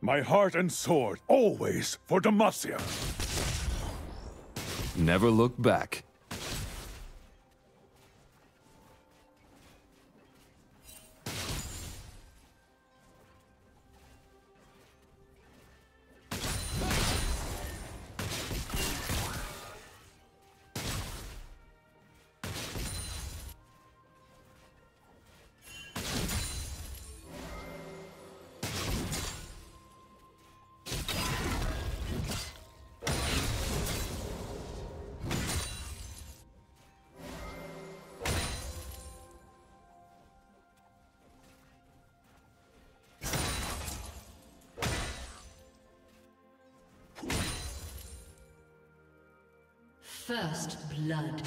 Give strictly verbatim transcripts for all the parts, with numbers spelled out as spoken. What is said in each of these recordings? My heart and sword, always for Demacia. Never look back. First blood.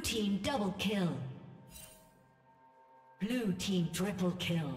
Blue team double kill. Blue team triple kill.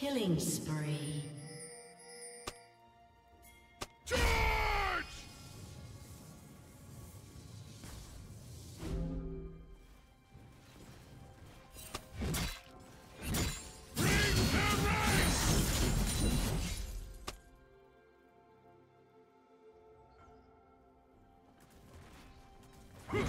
Killing spree. Charge! Bring the race! Huh.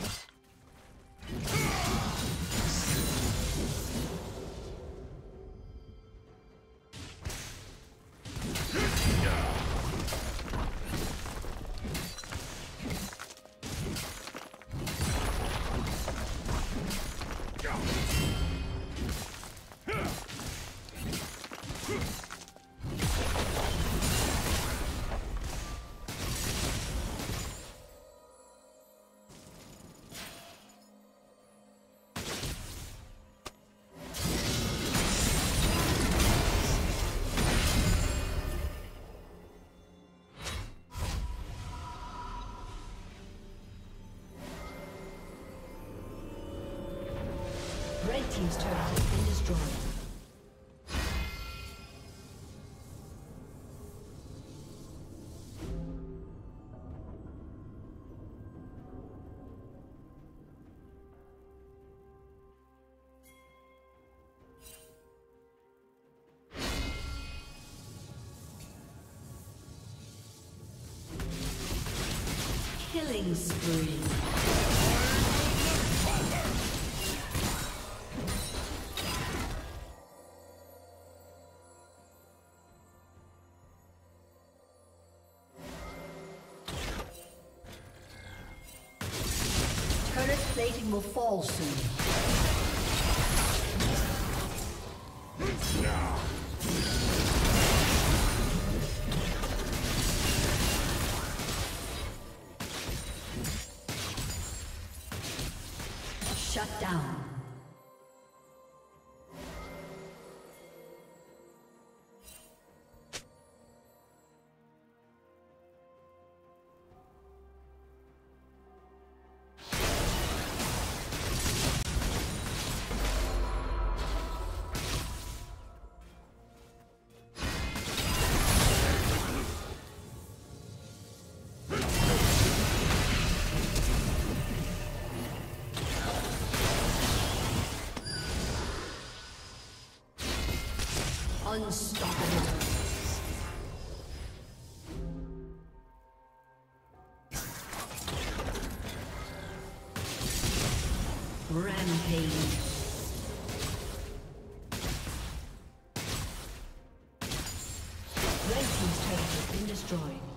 Red team's turret has been destroyed. Killing spree. Plating will fall soon. No. Shut down. Unstoppable. Rampage. Red team's turret has been destroyed.